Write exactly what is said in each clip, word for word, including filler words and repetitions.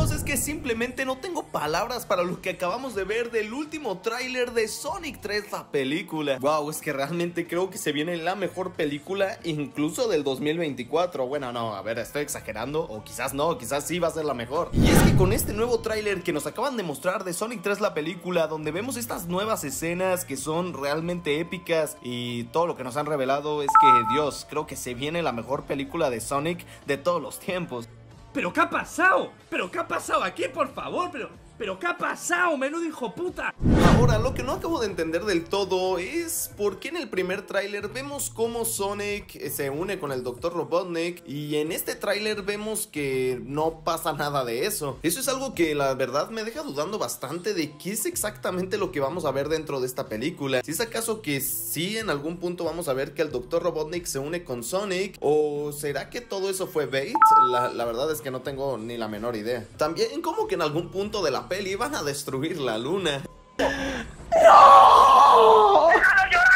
amigos, es que simplemente no tengo palabras para lo que acabamos de ver del último tráiler de Sonic tres, la película. Wow, es que realmente creo que se viene la mejor película incluso del dos mil veinticuatro. Bueno, no, a ver, estoy exagerando, o quizás no, quizás sí va a ser la mejor. Y es que con este nuevo tráiler que nos acaban de mostrar de Sonic tres, la película, donde vemos estas nuevas escenas que son realmente épicas y todo lo que nos han revelado, es que Dios, creo que se viene la mejor película de Sonic de todos los tiempos. ¿Pero qué ha pasado? ¿Pero qué ha pasado aquí, por favor? ¿Pero, pero qué ha pasado? ¡Menudo hijo puta! Ahora, lo que no acabo de entender del todo es por qué en el primer tráiler vemos cómo Sonic se une con el doctor Robotnik y en este tráiler vemos que no pasa nada de eso. Eso es algo que la verdad me deja dudando bastante de qué es exactamente lo que vamos a ver dentro de esta película. Si es acaso que sí en algún punto vamos a ver que el doctor Robotnik se une con Sonic, o será que todo eso fue bait. La, la verdad es que no tengo ni la menor idea. También como que en algún punto de la peli van a destruir la luna. ¡No!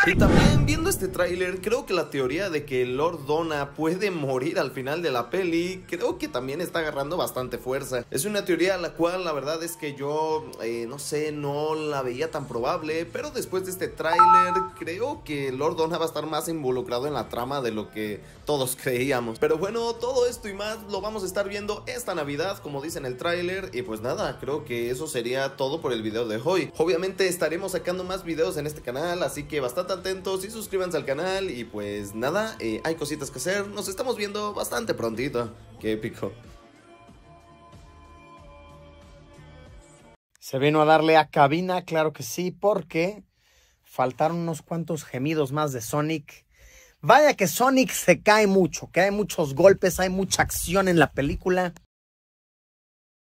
Y también viendo este tráiler, creo que la teoría de que Lord Donna puede morir al final de la peli, creo que también está agarrando bastante fuerza. Es una teoría a la cual la verdad es que yo, eh, no sé, no la veía tan probable, pero después de este tráiler creo que Lord Donna va a estar más involucrado en la trama de lo que todos creíamos. Pero bueno, todo esto y más lo vamos a estar viendo esta Navidad, como dice en el tráiler. Y pues nada, creo que eso sería todo por el video de hoy. Obviamente estaremos sacando más videos en este canal, así que bastante atentos y suscríbanse al canal. Y pues nada, eh, hay cositas que hacer. Nos estamos viendo bastante prontito. Qué épico. Se vino a darle a cabina, claro que sí, porque faltaron unos cuantos gemidos más de Sonic. Vaya que Sonic se cae mucho, que hay muchos golpes, hay mucha acción en la película.